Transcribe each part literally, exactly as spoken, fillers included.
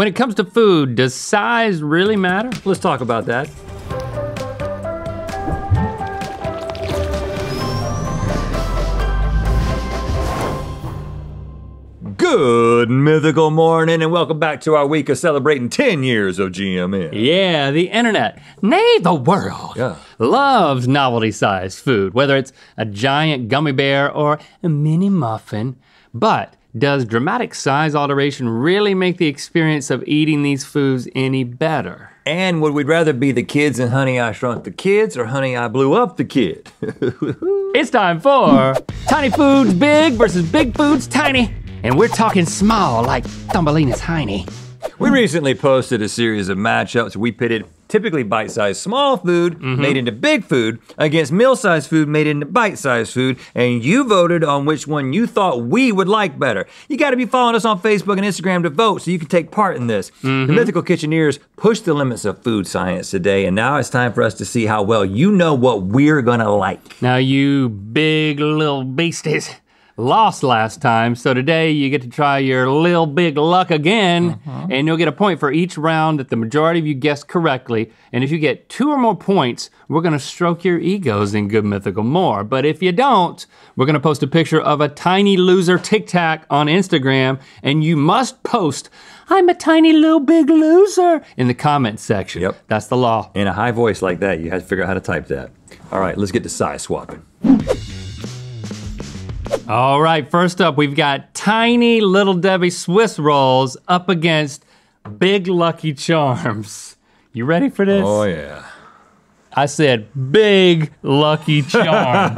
When it comes to food, does size really matter? Let's talk about that. Good mythical morning and welcome back to our week of celebrating ten years of G M M. Yeah, the internet, nay the world, yeah. loves novelty-sized food, whether it's a giant gummy bear or a mini muffin. But does dramatic size alteration really make the experience of eating these foods any better? And would we rather be the kids in Honey I Shrunk the Kids or Honey I Blew Up the Kid? It's time for Tiny Foods Big versus Big Foods Tiny. And we're talking small, like Thumbelina's Heiny. We recently posted a series of matchups. We pitted typically bite-sized small food mm-hmm. made into big food against meal-sized food made into bite-sized food, and you voted on which one you thought we would like better. You gotta be following us on Facebook and Instagram to vote so you can take part in this. Mm-hmm. The Mythical Kitcheneers pushed the limits of food science today, and now it's time for us to see how well you know what we're gonna like. Now you big little beasties lost last time, so today you get to try your lil big luck again, uh-huh. and you'll get a point for each round that the majority of you guessed correctly, and if you get two or more points, we're gonna stroke your egos in Good Mythical more, but if you don't, we're gonna post a picture of a tiny loser Tic Tac on Instagram, and you must post, "I'm a tiny little big loser," in the comment section. Yep. That's the law. In a high voice like that, you have to figure out how to type that. All right, let's get to size swapping. All right, first up, we've got tiny Little Debbie Swiss rolls up against big Lucky Charms. You ready for this? Oh yeah. I said big Lucky Charms.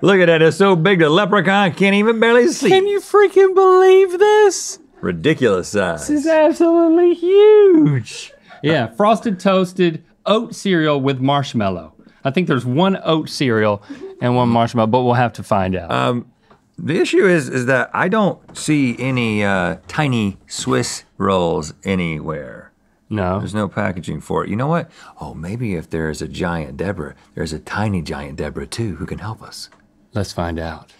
Look at that, it's so big the leprechaun can't even barely see. Can you freaking believe this? Ridiculous size. This is absolutely huge. Yeah, frosted toasted oat cereal with marshmallow. I think there's one oat cereal and one marshmallow, but we'll have to find out. Um, the issue is is that I don't see any uh, tiny Swiss rolls anywhere. No. There's no packaging for it. You know what? Oh, maybe if there's a giant Deborah, there's a tiny giant Deborah too who can help us. Let's find out.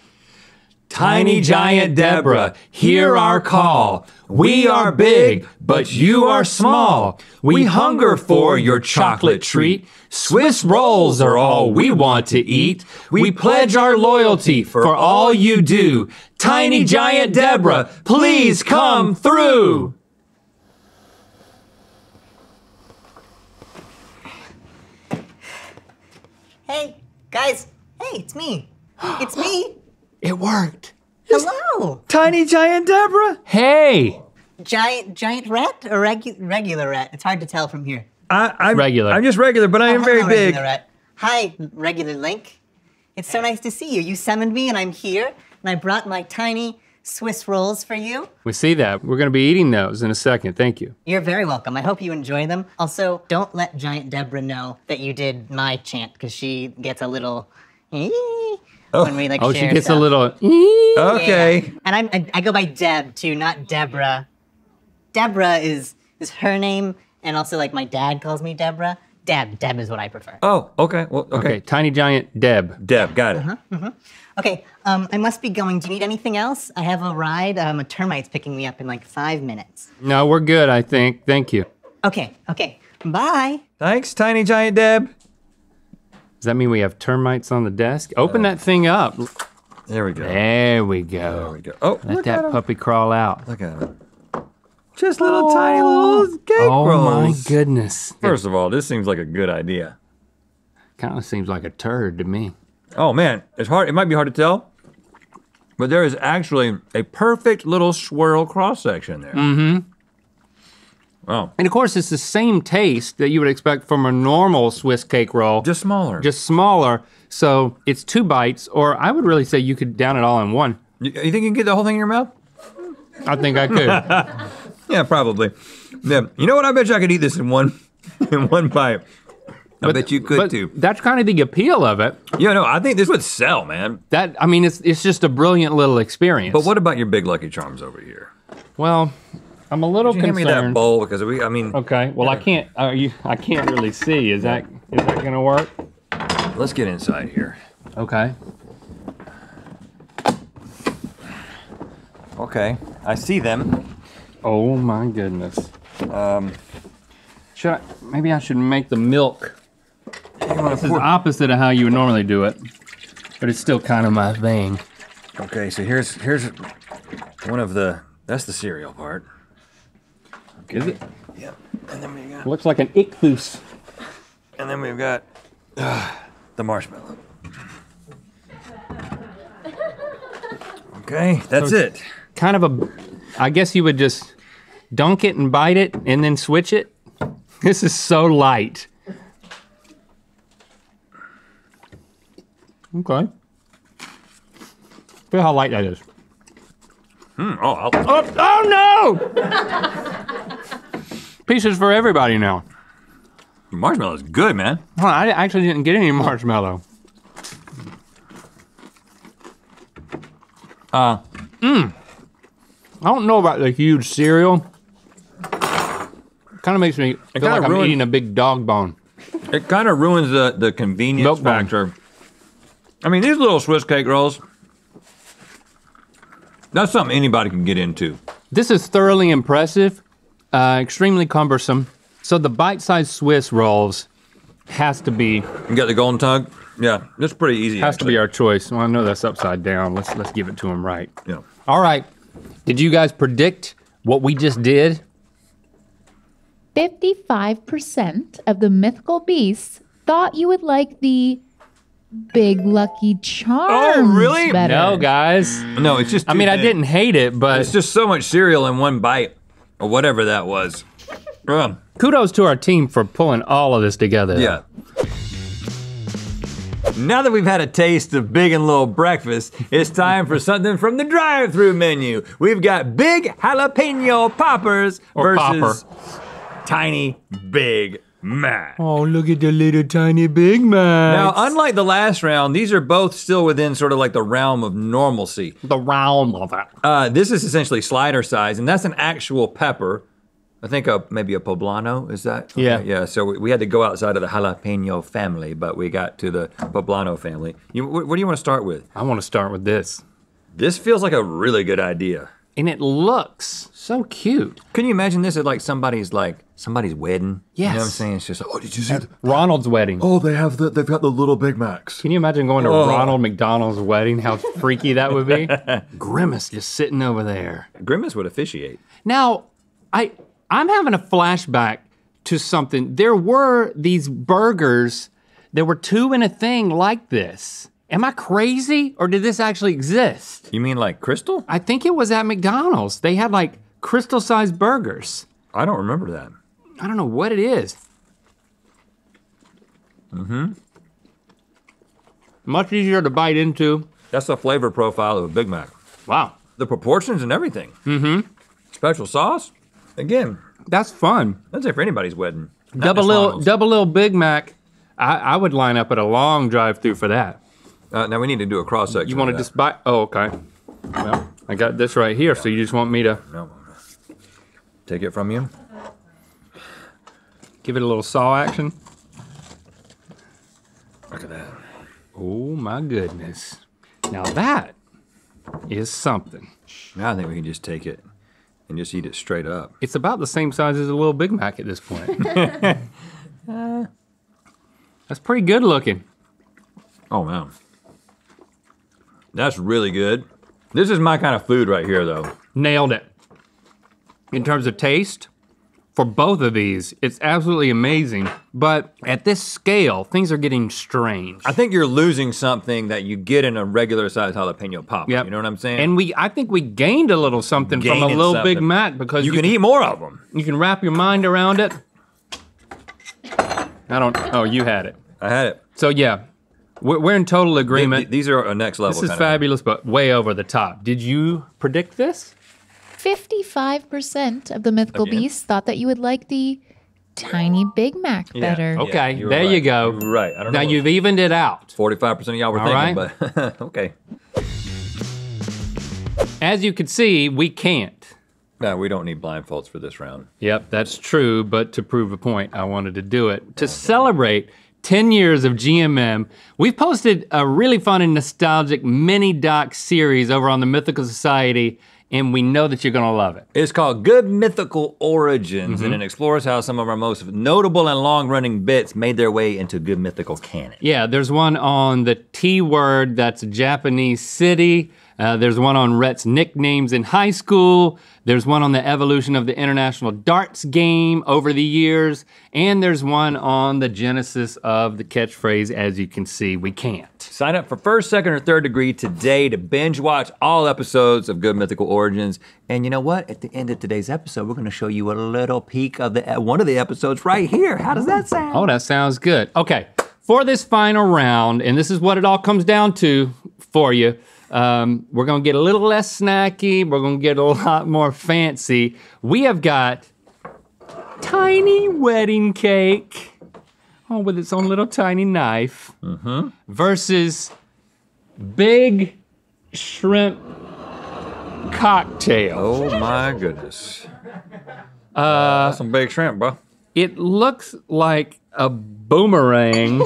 Tiny giant Deborah, hear our call. We are big, but you are small. We hunger for your chocolate treat. Swiss rolls are all we want to eat. We pledge our loyalty for all you do. Tiny giant Deborah, please come through. Hey, guys. Hey, it's me. It's me. It worked. Hello. Tiny giant Deborah. Hey. Giant giant Rhett or regu regular Rhett? It's hard to tell from here. I, I'm regular. I'm just regular, but I am oh, very big. Rhett. Hi, regular Link. It's so nice to see you. You summoned me and I'm here and I brought my tiny Swiss rolls for you. We see that. We're gonna be eating those in a second. Thank you. You're very welcome. I hope you enjoy them. Also, don't let giant Deborah know that you did my chant because she gets a little ee Oh, when we, like, oh share she gets stuff. a little, okay. Yeah. And I'm, I, I go by Deb too, not Deborah. Deborah is, is her name, and also like my dad calls me Deborah. Deb, Deb is what I prefer. Oh, okay, well, okay. okay. Tiny giant Deb. Deb, got it. Uh-huh, uh-huh. Okay, um, I must be going. Do you need anything else? I have a ride, um, a termite's picking me up in like five minutes. No, we're good, I think, thank you. Okay, okay, bye. Thanks, tiny giant Deb. Does that mean we have termites on the desk? Open uh, that thing up. There we go. There we go. There we go. Oh, let that puppy crawl out. Look at him. Just little oh. tiny little cake oh rolls. Oh my goodness. First of all, this seems like a good idea. Kind of seems like a turd to me. Oh man, it's hard. It might be hard to tell, but there is actually a perfect little swirl cross section there. Mm-hmm. Oh. And of course, it's the same taste that you would expect from a normal Swiss cake roll. Just smaller. Just smaller, so it's two bites, or I would really say you could down it all in one. You, you think you can get the whole thing in your mouth? I think I could. Yeah, probably. Yeah. You know what, I bet you I could eat this in one in one bite. I but, bet you could but too. That's kind of the appeal of it. Yeah, no, I think this would sell, man. That, I mean, it's, it's just a brilliant little experience. But what about your big Lucky Charms over here? Well, I'm a little Could you concerned. Give me that bowl because we, I mean. Okay, well yeah. I can't, are you, I can't really see. Is that, is that gonna work? Let's get inside here. Okay. Okay, I see them. Oh my goodness. Um, should I, maybe I should make the milk. This is opposite of how you would normally do it, but it's still kind of my thing. Okay, so here's here's one of the, that's the cereal part. Okay. Is it? Yep. And then we've got, looks like an ichthus. And then we've got uh, the marshmallow. Okay, that's so it. Kind of a, I guess you would just dunk it and bite it and then switch it. This is so light. Okay. Feel how light that is. Mm, oh, oh, oh no! Pieces for everybody now. Marshmallow's good, man. Well, I actually didn't get any marshmallow. Uh, mmm. I don't know about the huge cereal. Kind of makes me feel like I'm eating a big dog bone. It kind of ruins the, the convenience factor. I mean, these little Swiss cake rolls, that's something anybody can get into. This is thoroughly impressive, uh, extremely cumbersome. So the bite-sized Swiss rolls has to be... You got the golden tongue? Yeah, that's pretty easy. Has actually. to be our choice. Well, I know that's upside down. Let's let's give it to him right. Yeah. All right, did you guys predict what we just did? fifty-five percent of the mythical beasts thought you would like the Big Lucky Charms. Oh, really? Better. No, guys. No, it's just. I mean, big. I didn't hate it, but it's just so much cereal in one bite, or whatever that was. Yeah. Kudos to our team for pulling all of this together. Yeah. Now that we've had a taste of Big and Little breakfast, it's time for something from the drive-thru menu. We've got Big Jalapeno Poppers or versus Popper. Tiny Big Mac. Oh, look at the little tiny Big Mac. Now, unlike the last round, these are both still within sort of like the realm of normalcy. The realm of it. Uh, this is essentially slider size, and that's an actual pepper. I think a, maybe a poblano, is that? Okay, yeah. Yeah, so we, we had to go outside of the jalapeno family, but we got to the poblano family. You, wh what do you want to start with? I want to start with this. This feels like a really good idea. And it looks so cute. Can you imagine this at like somebody's like, somebody's wedding? Yes. You know what I'm saying? It's just like, oh, did you see the, Ronald's wedding. Oh, they have the, they've got the little Big Macs. Can you imagine going to oh. Ronald McDonald's wedding, how freaky that would be? Grimace just sitting over there. Grimace would officiate. Now, I, I'm having a flashback to something. There were these burgers, there were two in a thing like this. Am I crazy, or did this actually exist? You mean like Crystal? I think it was at McDonald's. They had like Crystal-sized burgers. I don't remember that. I don't know what it is. Mm-hmm. Much easier to bite into. That's the flavor profile of a Big Mac. Wow. The proportions and everything. Mm-hmm. Special sauce. Again, that's fun. That's it for anybody's wedding. Double little, double little Big Mac. I, I would line up at a long drive-through for that. Uh, now we need to do a cross section. You want to just bite? Oh, okay. Well, I got this right here, so you just want me to no, no. take it from you. Give it a little saw action. Look at that. Oh my goodness! Now that is something. Now I think we can just take it and just eat it straight up. It's about the same size as a little Big Mac at this point. uh, that's pretty good looking. Oh man, that's really good. This is my kind of food right here though. Nailed it. In terms of taste, for both of these, it's absolutely amazing, but at this scale, things are getting strange. I think you're losing something that you get in a regular size jalapeno pop, yep. You know what I'm saying? And we, I think we gained a little something Gaining from a little something. Big Mac because you, you can, can eat more of them. You can wrap your mind around it. I don't, oh, you had it. I had it. So yeah, we're, we're in total agreement. Th th these are a next level. This is kind fabulous, of but way over the top. Did you predict this? fifty-five percent of the mythical Again. beasts thought that you would like the tiny Big Mac better. Yeah, okay, yeah, there right. you go. You're right, I don't now know. Now you've evened it out. forty-five percent of y'all were all thinking, right. but okay. As you can see, we can't. No, we don't need blindfolds for this round. Yep, that's true, but to prove a point, I wanted to do it. To celebrate ten years of G M M, we've posted a really fun and nostalgic mini doc series over on the Mythical Society and we know that you're gonna love it. It's called Good Mythical Origins, mm-hmm. and it explores how some of our most notable and long-running bits made their way into Good Mythical canon. Yeah, there's one on the T word, that's a Japanese city. Uh, there's one on Rhett's nicknames in high school. There's one on the evolution of the international darts game over the years. And there's one on the genesis of the catchphrase, as you can see, we can't. Sign up for first, second, or third degree today to binge watch all episodes of Good Mythical Origins. And you know what? At the end of today's episode, we're gonna show you a little peek of the one of the episodes right here. How does that sound? Oh, that sounds good. Okay, for this final round, and this is what it all comes down to for you, Um, we're gonna get a little less snacky, we're gonna get a lot more fancy. We have got tiny wedding cake, oh, with its own little tiny knife, mm-hmm. versus big shrimp cocktail. Oh my goodness. Uh, That's some big shrimp, bro. It looks like a boomerang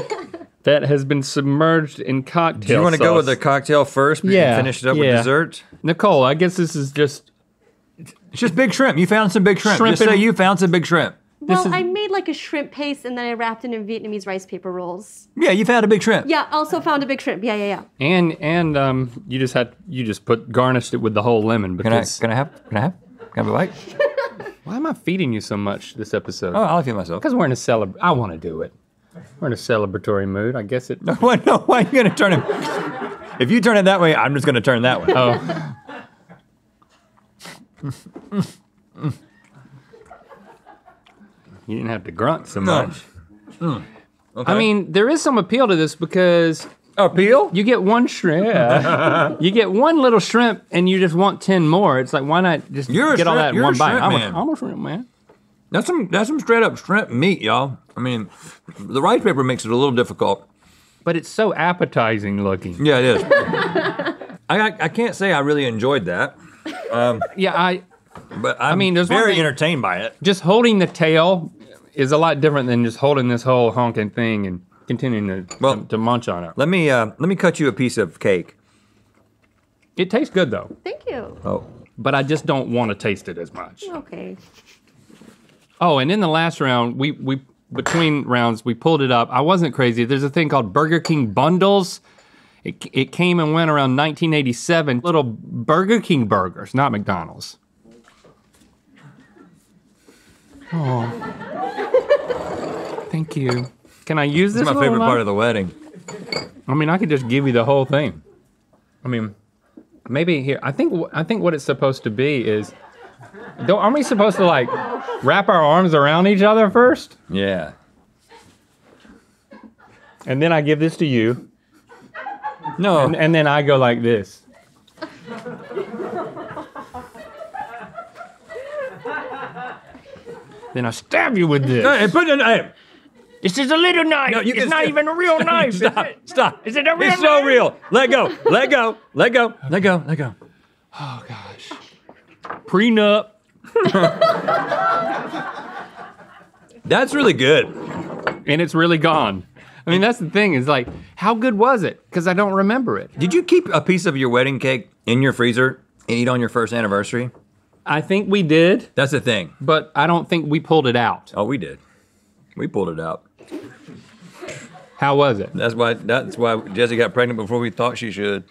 that has been submerged in cocktail sauce. Do you want to go with the cocktail first and yeah, finish it up yeah. with dessert? Nicole, I guess this is just... It's just big shrimp. You found some big shrimp. shrimp just say you found some big shrimp. Well, this is... I made like a shrimp paste and then I wrapped it in Vietnamese rice paper rolls. Yeah, you found a big shrimp. Yeah, also found a big shrimp. Yeah, yeah, yeah. And and um, you just had you just put garnished it with the whole lemon. Because can I can I have can I have can I have a bite? Why am I feeding you so much this episode? Oh, I'll feed myself. Because we're in a celebr. I want to do it. We're in a celebratory mood, I guess it... No, no, why are you gonna turn it? If you turn it that way, I'm just gonna turn that way. Oh. You didn't have to grunt so much. No. Mm. Okay. I mean, there is some appeal to this because... Appeal? You get one shrimp. Yeah. You get one little shrimp and you just want ten more. It's like, why not just you're get shrimp, all that in you're one a bite? Shrimp, I'm, man. A, I'm a shrimp, man. That's some, that's some straight up shrimp meat, y'all. I mean, the rice paper makes it a little difficult. But it's so appetizing looking. Yeah, it is. I, I, I can't say I really enjoyed that. Um, yeah, I, but I'm I mean, there's very thing, entertained by it. Just holding the tail is a lot different than just holding this whole honking thing and continuing to, well, to, to munch on it. Let me, uh, let me cut you a piece of cake. It tastes good though. Thank you. Oh. But I just don't want to taste it as much. Okay. Oh, and in the last round, we, we between rounds, we pulled it up. I wasn't crazy. There's a thing called Burger King bundles. It, it came and went around nineteen eighty-seven. Little Burger King burgers, not McDonald's. Oh, thank you. Can I use this? This is my favorite part of the wedding. I mean, I could just give you the whole thing. I mean, maybe here. I think I think what it's supposed to be is. Don't, aren't we supposed to like wrap our arms around each other first? Yeah. And then I give this to you. No. And, and then I go like this. Then I stab you with this. No, put the knife. This is a little knife. No, you it's not even a real knife. Stop, is it? Stop. Is it a real it's knife? It's so real. Let go, let go, let go, okay. let go, let go. Oh gosh. Prenup. That's really good. And it's really gone. I mean, that's the thing is like, how good was it? Because I don't remember it. Did you keep a piece of your wedding cake in your freezer and eat on your first anniversary? I think we did. That's the thing. But I don't think we pulled it out. Oh, we did. We pulled it out. How was it? That's why, that's why Jessie got pregnant before we thought she should.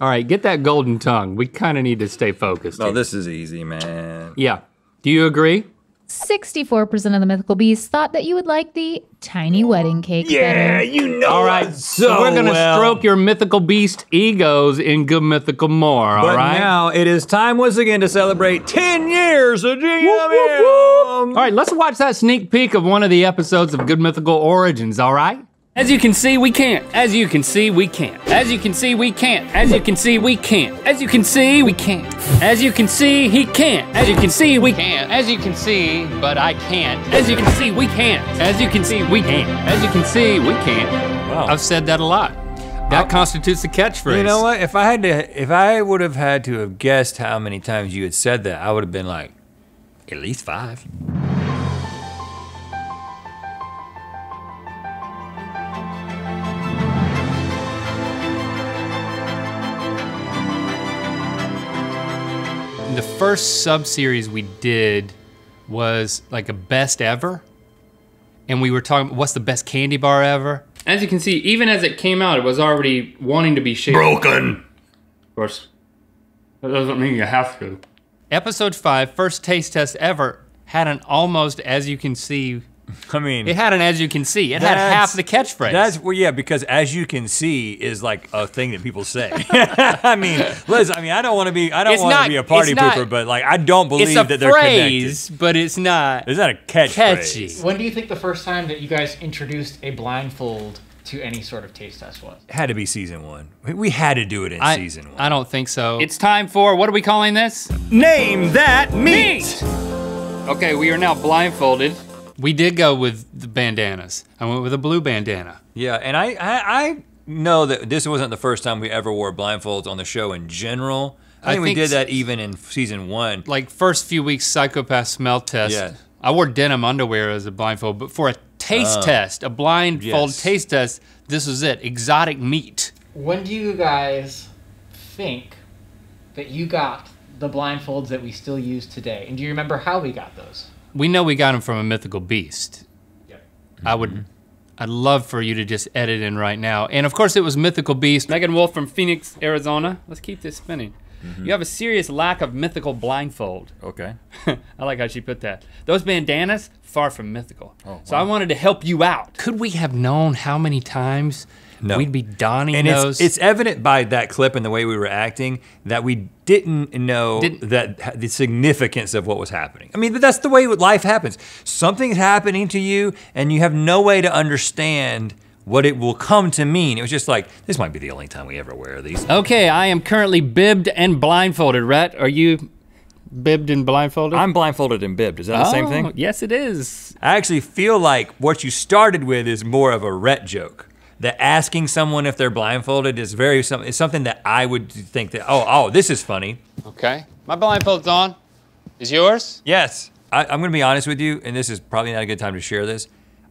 All right, get that golden tongue. We kind of need to stay focused. Oh, here. This is easy, man. Yeah. Do you agree? sixty-four percent of the Mythical Beasts thought that you would like the tiny wedding cake yeah, better. Yeah, you know all right, so, so we're gonna well. stroke your Mythical Beast egos in Good Mythical More, all but right? But now it is time once again to celebrate ten years of G M M. All right, let's watch that sneak peek of one of the episodes of Good Mythical Origins, all right? As you can see, we can't. As you can see, we can't. As you can see, we can't. As you can see, we can't. As you can see, we can't. As you can see, he can't. As you can see, we can't. As you can see, but I can't. As you can see, we can't. As you can see, we can't. As you can see, we can't. Wow. I've said that a lot. That constitutes the catchphrase. You know what? If I had to, if I would have had to have guessed how many times you had said that, I would have been like, at least five. The first sub-series we did was like a best ever. And we were talking, what's the best candy bar ever? As you can see, even as it came out, it was already wanting to be shaken. Broken. Of course, that doesn't mean you have to. Episode five, first taste test ever, had an almost as you can see. I mean, it had an as you can see. It had half the catchphrase. That's, well, yeah, because as you can see is like a thing that people say. I mean, Liz, I mean, I don't want to be, I don't want to be a party not, pooper, but like, I don't believe it's a that they're phrase, connected. But it's not. It's not a catchphrase. When do you think the first time that you guys introduced a blindfold to any sort of taste test was? It had to be season one. We had to do it in I, season one. I don't think so. It's time for, what are we calling this? Name that meat. meat. Okay, we are now blindfolded. We did go with the bandanas. I went with a blue bandana. Yeah, and I, I, I know that this wasn't the first time we ever wore blindfolds on the show in general. I, I think we did that even in season one. Like first few weeks, Psychopath smell test. Yeah. I wore denim underwear as a blindfold, but for a taste uh, test, a blindfold yes. taste test, this was it, exotic meat. When do you guys think that you got the blindfolds that we still use today? And do you remember how we got those? We know we got him from a mythical beast. Yep. I would, I'd love for you to just edit in right now. And of course it was mythical beast. Megan Wolf from Phoenix, Arizona. Let's keep this spinning. Mm-hmm. You have a serious lack of mythical blindfold. Okay. I like how she put that. Those bandanas, far from mythical. Oh, wow. So I wanted to help you out. Could we have known how many times no. we'd be donning and those? It's, it's evident by that clip and the way we were acting that we didn't know didn't. that the significance of what was happening. I mean, but that's the way life happens. Something's happening to you and you have no way to understand what it will come to mean. It was just like, this might be the only time we ever wear these. Okay, I am currently bibbed and blindfolded. Rhett, are you bibbed and blindfolded? I'm blindfolded and bibbed. Is that oh, the same thing? Yes, it is. I actually feel like what you started with is more of a Rhett joke. That asking someone if they're blindfolded is very, it's something that I would think that, oh, oh, this is funny. Okay, my blindfold's on. Is yours? Yes. I, I'm gonna be honest with you, and this is probably not a good time to share this.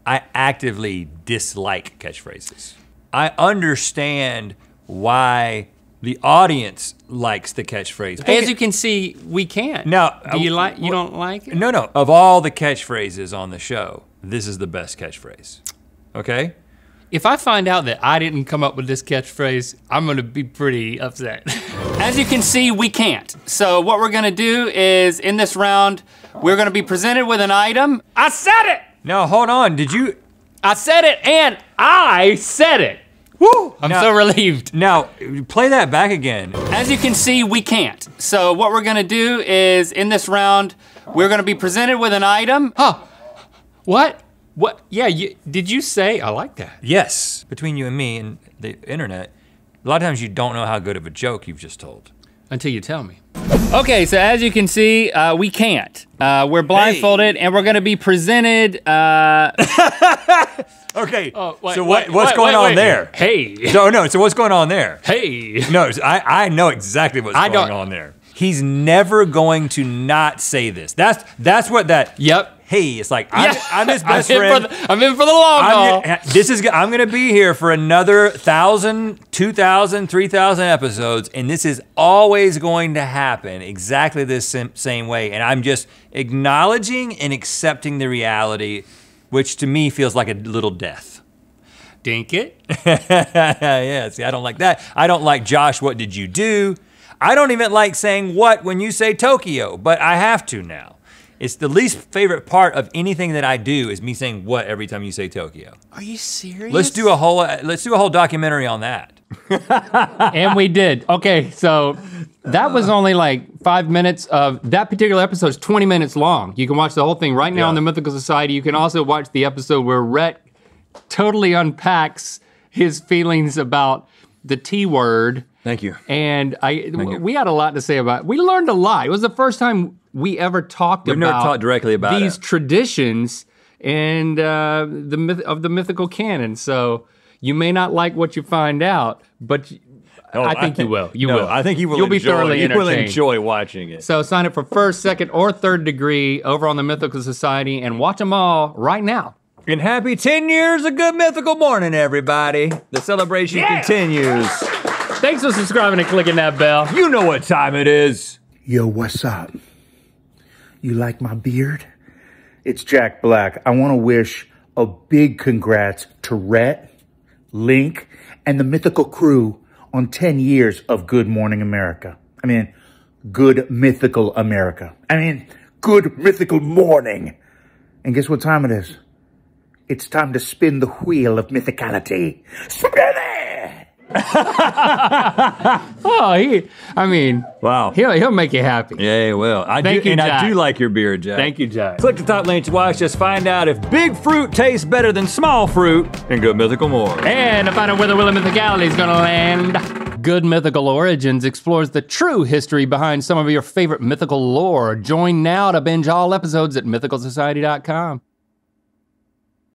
I actively dislike catchphrases. I understand why the audience likes the catchphrase. As you can see, we can't. Now, do you like? You don't like it? No, no. Of all the catchphrases on the show, this is the best catchphrase. Okay. If I find out that I didn't come up with this catchphrase, I'm gonna be pretty upset. As you can see, we can't. So what we're gonna do is, in this round, we're gonna be presented with an item. I said it! No, hold on, did you? I said it, and I said it. Woo! I'm now, so relieved. Now, play that back again. As you can see, we can't. So what we're gonna do is, in this round, we're gonna be presented with an item. Huh, what? What? Yeah, you, did you say, I like that. Yes, between you and me and the internet, a lot of times you don't know how good of a joke you've just told. Until you tell me. Okay, so as you can see, uh, we can't. Uh, we're blindfolded hey. and we're gonna be presented. Uh... okay, oh, wait, so what, wait, what's wait, going wait, on wait. there? Hey. No, no, so what's going on there? Hey. No, I, I know exactly what's I going don't... on there. He's never going to not say this. That's, that's what that, yep. Hey, it's like, I'm, yeah. I'm his best I'm friend. The, I'm in for the long haul. This is, I'm gonna be here for another one thousand, two thousand, three thousand episodes, and this is always going to happen exactly this same way, and I'm just acknowledging and accepting the reality, which to me feels like a little death. Dink it. Yeah, see, I don't like that. I don't like, Josh, what did you do? I don't even like saying what when you say Tokyo, but I have to now. It's the least favorite part of anything that I do is me saying what every time you say Tokyo. Are you serious? Let's do a whole let's do a whole documentary on that. And we did. Okay, so that was only like five minutes of that particular episode is twenty minutes long. You can watch the whole thing right now yeah. on the Mythical Society. You can also watch the episode where Rhett totally unpacks his feelings about the T word. Thank you. And I w you. we had a lot to say about it. We learned a lot. It was the first time we ever talked We've about, never talked directly about these it. traditions and uh, the myth of the mythical canon. So you may not like what you find out, but no, I, think I think you will. You no, will. I think you will. You'll enjoy, be thoroughly entertained. You will enjoy watching it. So sign up for first, second, or third degree over on the Mythical Society and watch them all right now. And happy ten years of Good Mythical Morning, everybody. The celebration yeah. continues. Thanks for subscribing and clicking that bell. You know what time it is. Yo, what's up? You like my beard? It's Jack Black. I want to wish a big congrats to Rhett, Link, and the Mythical crew on ten years of Good Morning America. I mean, Good Mythical America. I mean, Good Mythical Morning. And guess what time it is? It's time to spin the wheel of mythicality. Spin it! oh, he, I mean, wow. He'll, he'll make you happy. Yeah, he will. I Thank do, you, And Jack. I do like your beard, Jack. Thank you, Jack. Click the top link to watch us find out if big fruit tastes better than small fruit in Good Mythical Morning. And to find out where the Wheel of Mythicality is gonna land. Good Mythical Origins explores the true history behind some of your favorite mythical lore. Join now to binge all episodes at mythical society dot com.